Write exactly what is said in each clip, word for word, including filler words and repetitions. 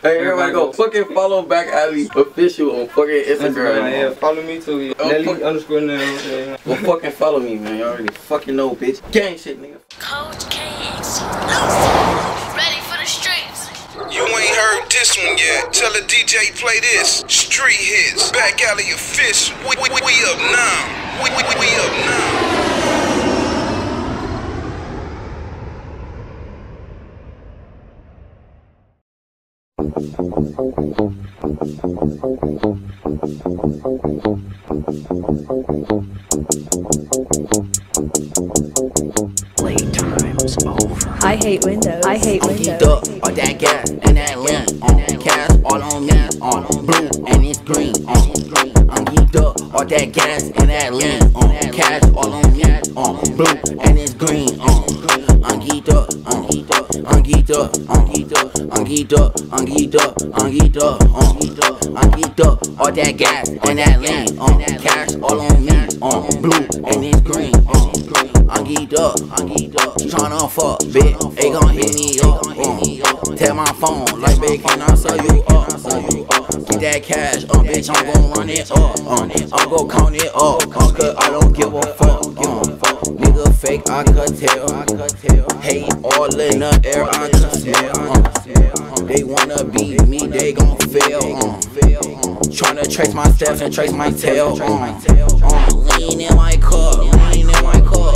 Hey, everybody go fucking follow Back Alley Official on fucking Instagram. Yeah, follow me too. Yeah. Oh, Nelly underscore Nelly. Well, fucking follow me, man. You already fucking know, bitch. Gang shit, nigga. Coach K Exclusive. Ready for the streets. You ain't heard this one yet. Tell the D J play this. Street hits. Back Alley Official. We, we, we up now. We, we, we up now. Playtime's over. I hate windows. I hate windows. Heat up all that gas and that lean on cash all on me on blue and it's green on green. I'm heat up all that gas and that lean on cash all on me on blue and it's green on. I'm heat up. I'm heat up. I'm geeked up, I'm geeked up, I'm geeked up, I'm geeked up, I'm geeked up, I'm geeked up, I'm geeked up, all that gas and that lean, on that cash, all on me, on blue and it's green, on I'm geeked up, I'm geeked up, tryna fuck, bitch, they gon' hit me up, um. Tell my phone, like, bitch, can I sell you up, um. Get that cash, um, bitch, I'm gon' run it up, um, I'm gon' count it up, um, cause I don't give a fuck, um. Nigga fake, I could tell, I could tell. Hate all in the air, I could smell. Um. They wanna beat me, they gon' fail. Um. Tryna trace my steps and trace my tail. Um. Um. Lean in my cup, lean in my cup.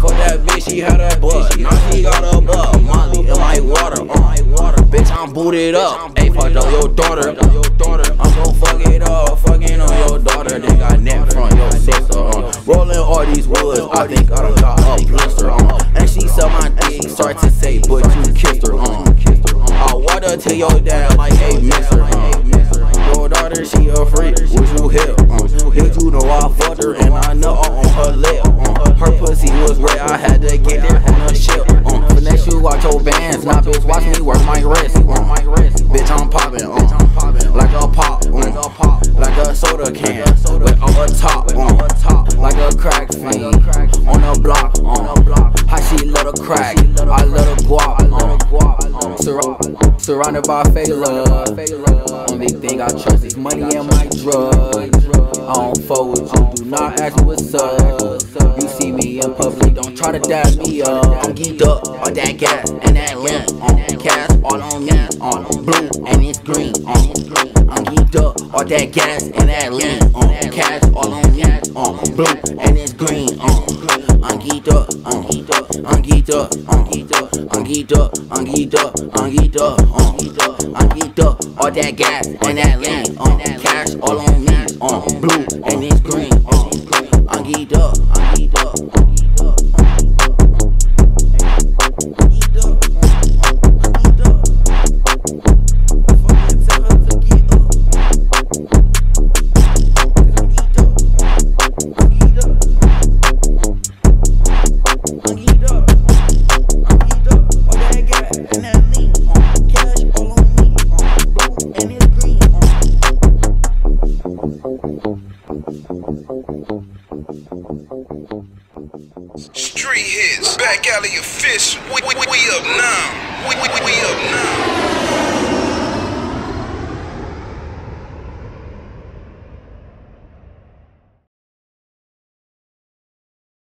Fuck that bitch, she had her butt. Now she got her butt. Molly in my water, um. water. Bitch, I'm booted up. Hey, fuck up your daughter, your daughter. I'm gon' fuck it up, fucking on your daughter. They got neck from your sister. Um. Rolling all these woods, I think I done got a blister on. Um. And she saw my dick, start to say, but you kissed her on. Um. I water to your dad like, hey, mister. Um. Your daughter, she a freak, would you help? Um. Hit you know I fucked her and I know I'm on her lip. Um. Her pussy was red, I had to get there on her ship. Um. Finesse you out your bands, now bitch watch me work my wrist. Um. Bitch, I'm poppin', um. like a pop, um. like a soda can, but on the top, um. like a crack fiend, on a block, um. how she love a crack, I love a guap, um. Sur surrounded by fake love, only thing I trust is money and my drugs. I don't fold with you, do not ask what's up, you see me in public, don't try to dab me up. I'm geeked up, all that gas, and that limp, on cash, all on me, on blue, and it's green, on. I'm geeked up, all that gas and that lean on cash, all on me, on blue and it's green on. I'm geeked up, I'm geeked up, I'm geeked up, I'm geeked up, I'm geeked up, I'm geeked up, I'm geeked up, I'm geeked up, all that gas and that lean on cash, all on me, on blue and it's green on. I'm geeked up, I'm geeked up, I'm geeked up. Street hits, Back Alley Official. We, we, we up now. We, we, we up now.